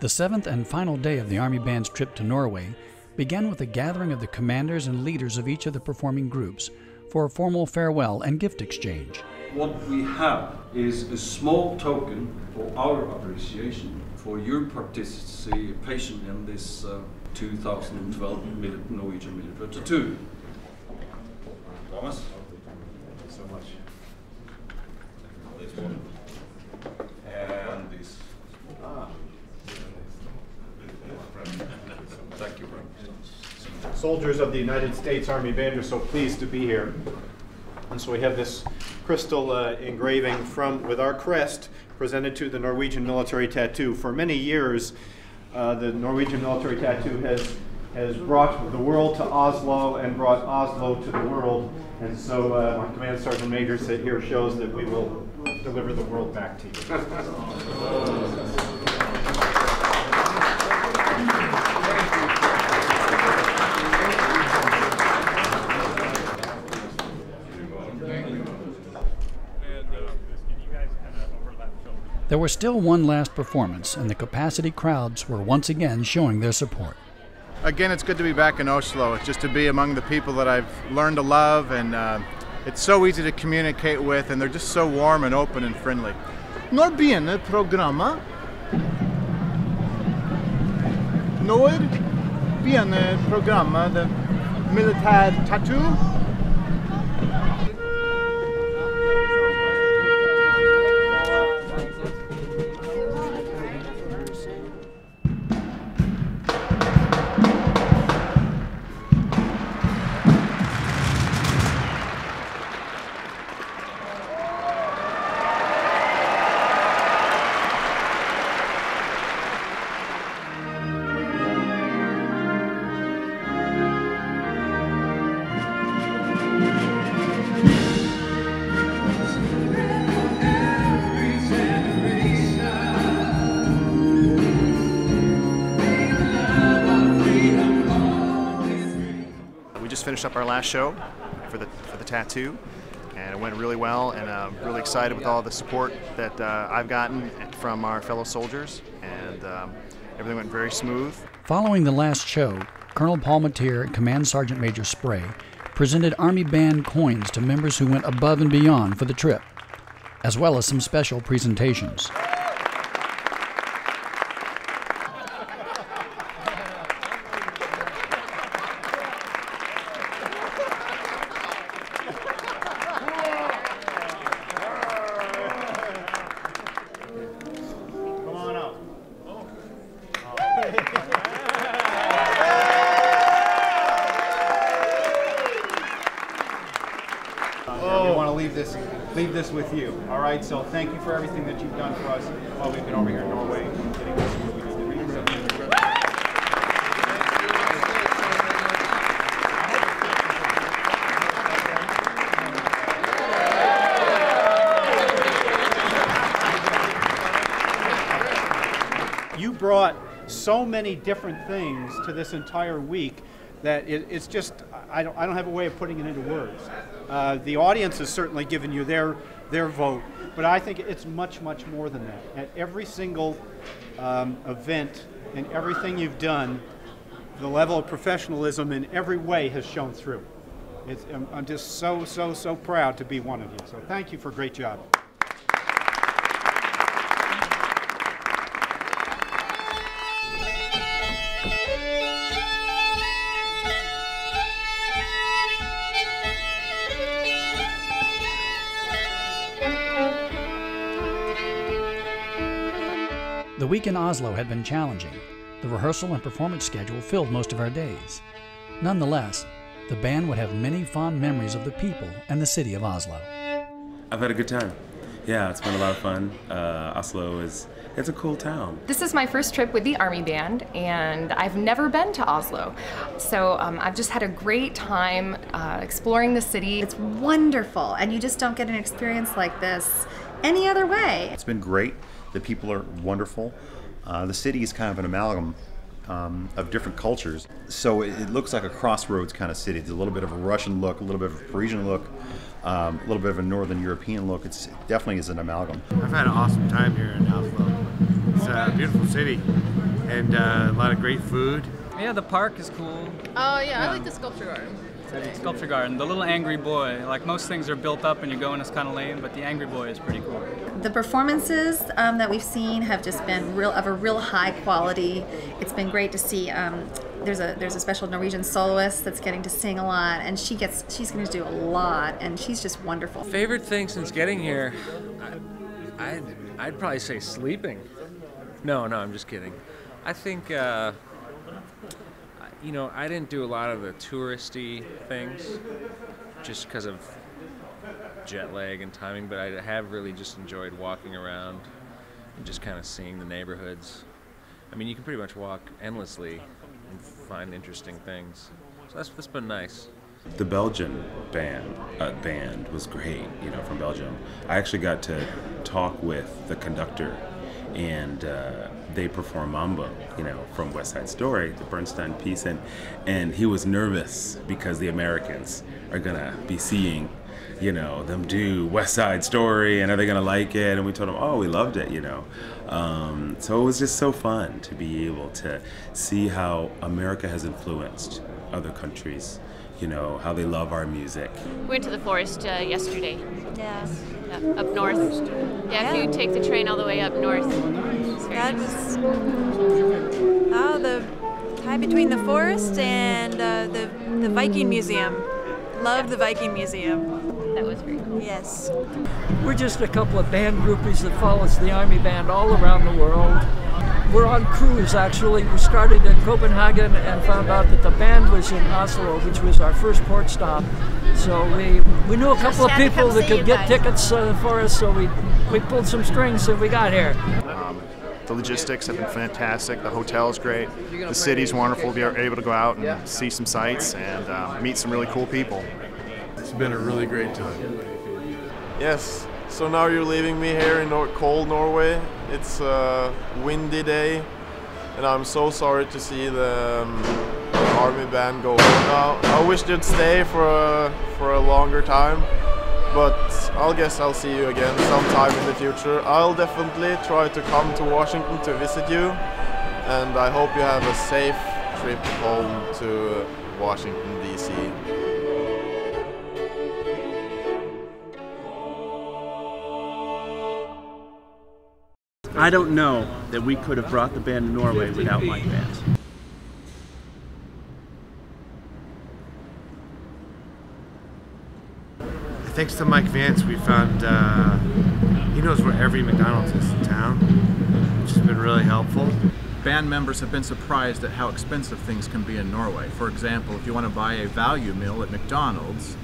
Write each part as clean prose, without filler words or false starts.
The seventh and final day of the Army Band's trip to Norway began with a gathering of the commanders and leaders of each of the performing groups for a formal farewell and gift exchange. What we have is a small token for our appreciation for your participation in this 2012 Norwegian Military Tattoo. Thomas? Thank you so much. This one. And this. Thank you, friend. Soldiers of the United States Army Band are so pleased to be here. And so we have this crystal engraving with our crest presented to the Norwegian Military Tattoo. For many years, the Norwegian Military Tattoo has brought the world to Oslo and brought Oslo to the world. And so Command Sergeant Major said here shows that we will deliver the world back to you. There was still one last performance, and the capacity crowds were once again showing their support. Again, it's good to be back in Oslo. It's just to be among the people that I've learned to love, and it's so easy to communicate with, and they're just so warm and open and friendly. Når begynner programmet? Når begynner programmet, the military tattoo? Finished up our last show for the tattoo, and it went really well, and I'm really excited with all the support that I've gotten from our fellow soldiers, and everything went very smooth. Following the last show, Colonel Paul Mateer and Command Sergeant Major Spray presented Army Band coins to members who went above and beyond for the trip, as well as some special presentations. Leave this with you. All right, so thank you for everything that you've done for us while we've been over here in Norway getting us where we need to be. So thank you. You brought so many different things to this entire week that it's just, I don't have a way of putting it into words. The audience has certainly given you their vote, but I think it's much, much more than that. At every single event and everything you've done, the level of professionalism in every way has shown through. I'm just so, so, so proud to be one of you. So thank you for a great job. The week in Oslo had been challenging. The rehearsal and performance schedule filled most of our days. Nonetheless, the band would have many fond memories of the people and the city of Oslo. I've had a good time. Yeah, it's been a lot of fun. Oslo it's a cool town. This is my first trip with the Army Band, and I've never been to Oslo. So I've just had a great time exploring the city. It's wonderful, and you just don't get an experience like this any other way. It's been great. The people are wonderful. The city is kind of an amalgam of different cultures. So it looks like a crossroads kind of city. It's a little bit of a Russian look, a little bit of a Parisian look, a little bit of a Northern European look. It definitely is an amalgam. I've had an awesome time here in Oslo. It's a beautiful city. and a lot of great food. Yeah, the park is cool. Oh yeah, I like the sculpture garden. Sculpture garden, the little angry boy. Like most things are built up and you go in this kind of lane, but the angry boy is pretty cool. The performances that we've seen have just been of a real high quality. It's been great to see. There's a special Norwegian soloist that's getting to sing a lot, and she's going to do a lot, and she's just wonderful. Favorite thing since getting here, I'd probably say sleeping. No, I'm just kidding. I think. You know, I didn't do a lot of the touristy things just because of jet lag and timing, but I have really just enjoyed walking around and just kind of seeing the neighborhoods. I mean, you can pretty much walk endlessly and find interesting things. So that's been nice. The Belgian band was great, you know, from Belgium. I actually got to talk with the conductor, and they performed Mambo, you know, from West Side Story, the Bernstein piece, and he was nervous because the Americans are gonna be seeing, you know, them do West Side Story, and are they gonna like it? And we told him, oh, we loved it, you know. So it was just so fun to be able to see how America has influenced other countries, you know, how they love our music. We went to the forest yesterday. Yeah. Up north. Yeah, if you take the train all the way up north. That was the tie between the forest and the Viking Museum. Loved the Viking Museum. That was very cool. Yes. We're just a couple of band groupies that follows the Army Band all around the world. We're on cruise, actually. We started in Copenhagen and found out that the band was in Oslo, which was our first port stop. So we knew a couple of people that could get tickets for us, so we pulled some strings and we got here. The logistics have been fantastic. The hotel is great. The city's wonderful. We are able to go out and see some sights and meet some really cool people. It's been a really great time. Yes. So now you're leaving me here in cold Norway. It's a windy day, and I'm so sorry to see the Army Band go now. I wish they'd stay for a longer time, but I guess I'll see you again sometime in the future. I'll definitely try to come to Washington to visit you, and I hope you have a safe trip home to Washington, D.C. I don't know that we could have brought the band to Norway without Mike Vance. Thanks to Mike Vance, we found he knows where every McDonald's is in town, which has been really helpful. Band members have been surprised at how expensive things can be in Norway. For example, if you want to buy a value meal at McDonald's,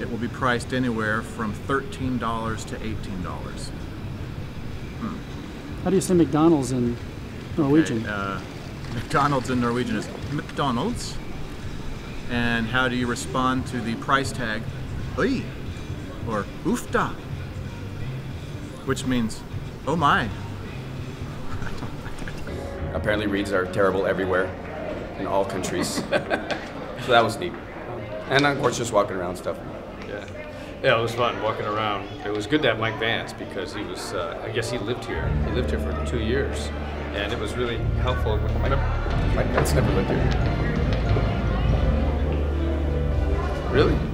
it will be priced anywhere from $13 to $18. How do you say McDonald's in Norwegian? Okay, McDonald's in Norwegian is McDonald's. And how do you respond to the price tag, oi, or ufta, which means, oh my. Apparently reeds are terrible everywhere, in all countries. So that was neat. And of course, just walking around stuff. Yeah, it was fun walking around. It was good to have Mike Vance because he was, I guess he lived here. He lived here for 2 years, and it was really helpful. Mike Vance never lived here. Really?